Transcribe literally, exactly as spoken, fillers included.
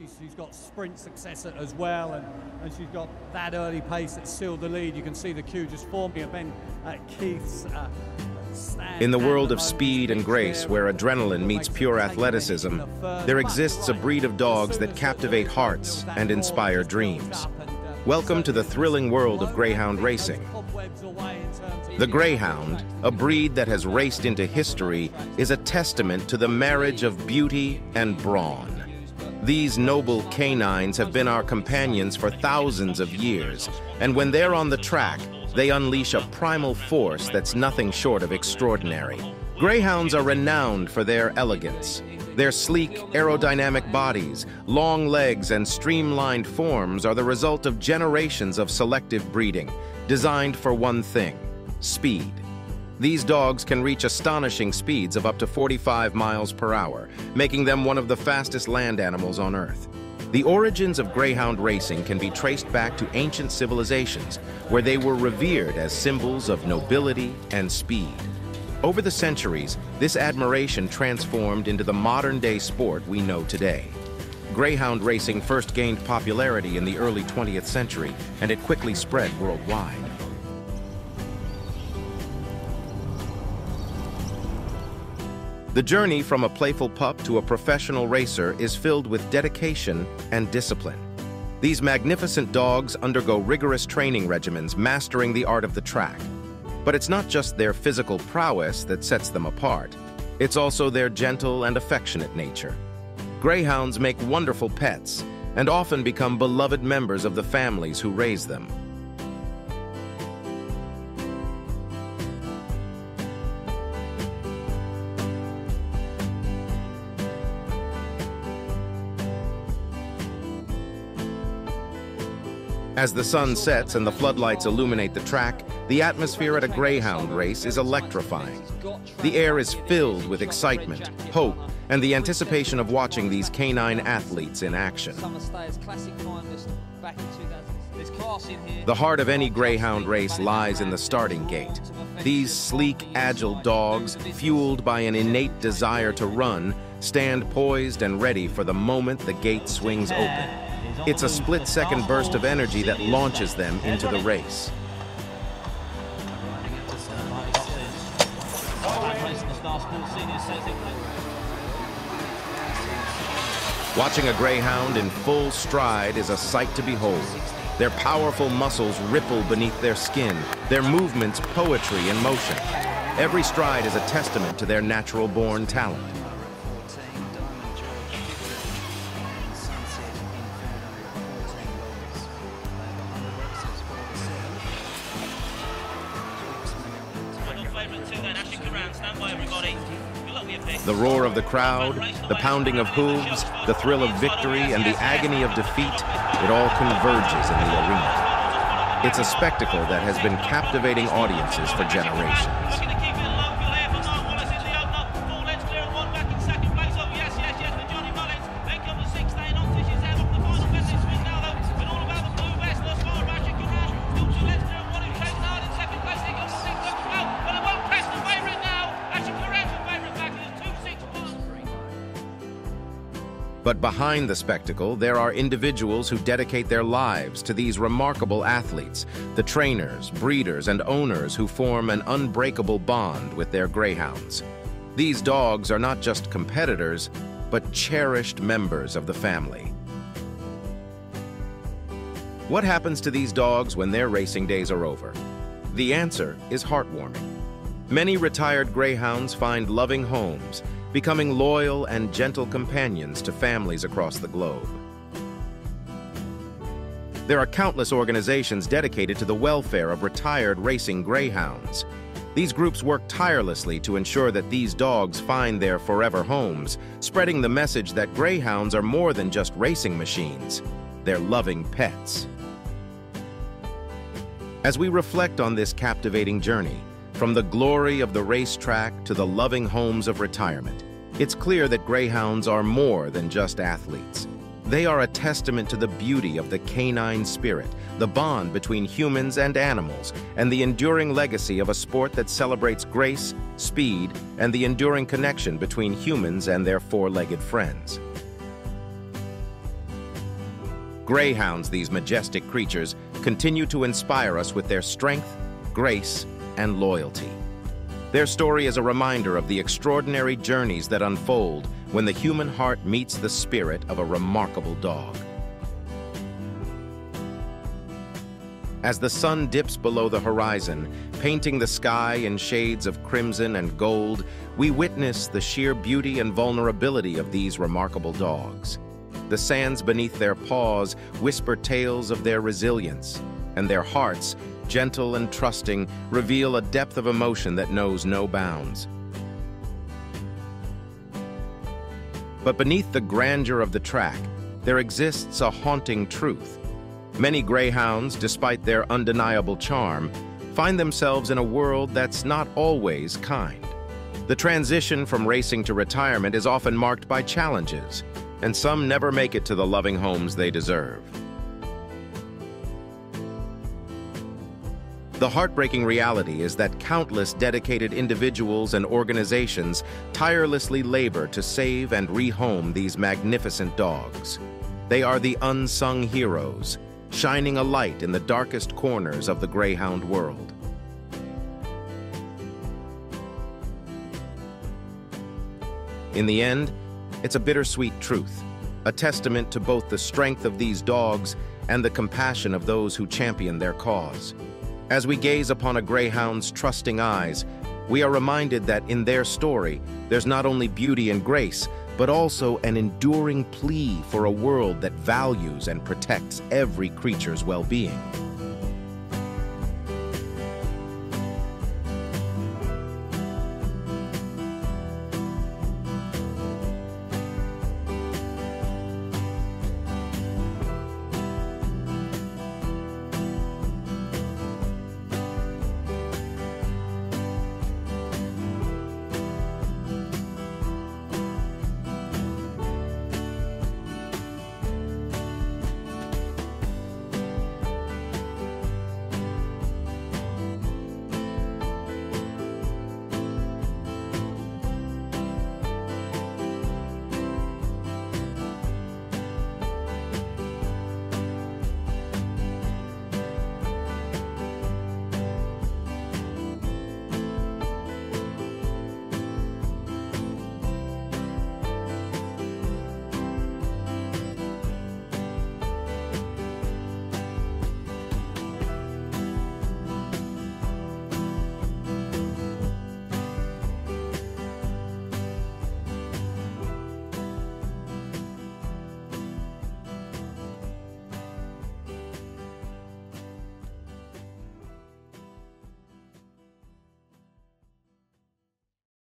She's, she's got sprint success as well, and, and she's got that early pace that sealed the lead. You can see the queue just forming at Ben uh, Keith's uh, stand. In the world of speed and grace, where adrenaline meets pure athleticism, there exists a breed of dogs that captivate hearts and inspire dreams. Welcome to the thrilling world of greyhound racing. The greyhound, a breed that has raced into history, is a testament to the marriage of beauty and brawn. These noble canines have been our companions for thousands of years, and when they're on the track, they unleash a primal force that's nothing short of extraordinary. Greyhounds are renowned for their elegance. Their sleek, aerodynamic bodies, long legs, and streamlined forms are the result of generations of selective breeding, designed for one thing: speed. These dogs can reach astonishing speeds of up to forty-five miles per hour, making them one of the fastest land animals on Earth. The origins of greyhound racing can be traced back to ancient civilizations, where they were revered as symbols of nobility and speed. Over the centuries, this admiration transformed into the modern-day sport we know today. Greyhound racing first gained popularity in the early twentieth century, and it quickly spread worldwide. The journey from a playful pup to a professional racer is filled with dedication and discipline. These magnificent dogs undergo rigorous training regimens, mastering the art of the track. But it's not just their physical prowess that sets them apart. It's also their gentle and affectionate nature. Greyhounds make wonderful pets and often become beloved members of the families who raise them. As the sun sets and the floodlights illuminate the track, the atmosphere at a greyhound race is electrifying. The air is filled with excitement, hope, and the anticipation of watching these canine athletes in action. The heart of any greyhound race lies in the starting gate. These sleek, agile dogs, fueled by an innate desire to run, stand poised and ready for the moment the gate swings open. It's a split-second burst of energy that launches them into the race. Watching a greyhound in full stride is a sight to behold. Their powerful muscles ripple beneath their skin, their movements poetry in motion. Every stride is a testament to their natural-born talent. The roar of the crowd, the pounding of hooves, the thrill of victory, and the agony of defeat, it all converges in the arena. It's a spectacle that has been captivating audiences for generations. But behind the spectacle, there are individuals who dedicate their lives to these remarkable athletes, the trainers, breeders, and owners who form an unbreakable bond with their greyhounds. These dogs are not just competitors, but cherished members of the family. What happens to these dogs when their racing days are over? The answer is heartwarming. Many retired greyhounds find loving homes, becoming loyal and gentle companions to families across the globe. There are countless organizations dedicated to the welfare of retired racing greyhounds. These groups work tirelessly to ensure that these dogs find their forever homes, spreading the message that greyhounds are more than just racing machines. They're loving pets. As we reflect on this captivating journey, from the glory of the racetrack to the loving homes of retirement, it's clear that greyhounds are more than just athletes. They are a testament to the beauty of the canine spirit, the bond between humans and animals, and the enduring legacy of a sport that celebrates grace, speed, and the enduring connection between humans and their four-legged friends. greyhounds, these majestic creatures continue to inspire us with their strength, grace, and loyalty. Their story is a reminder of the extraordinary journeys that unfold when the human heart meets the spirit of a remarkable dog. As the sun dips below the horizon, painting the sky in shades of crimson and gold, we witness the sheer beauty and vulnerability of these remarkable dogs. The sands beneath their paws whisper tales of their resilience, and their hearts, gentle and trusting, reveal a depth of emotion that knows no bounds. But beneath the grandeur of the track, there exists a haunting truth. Many greyhounds, despite their undeniable charm, find themselves in a world that's not always kind. The transition from racing to retirement is often marked by challenges, and some never make it to the loving homes they deserve. The heartbreaking reality is that countless dedicated individuals and organizations tirelessly labor to save and rehome these magnificent dogs. They are the unsung heroes, shining a light in the darkest corners of the greyhound world. In the end, it's a bittersweet truth, a testament to both the strength of these dogs and the compassion of those who champion their cause. As we gaze upon a greyhound's trusting eyes, we are reminded that in their story, there's not only beauty and grace, but also an enduring plea for a world that values and protects every creature's well-being.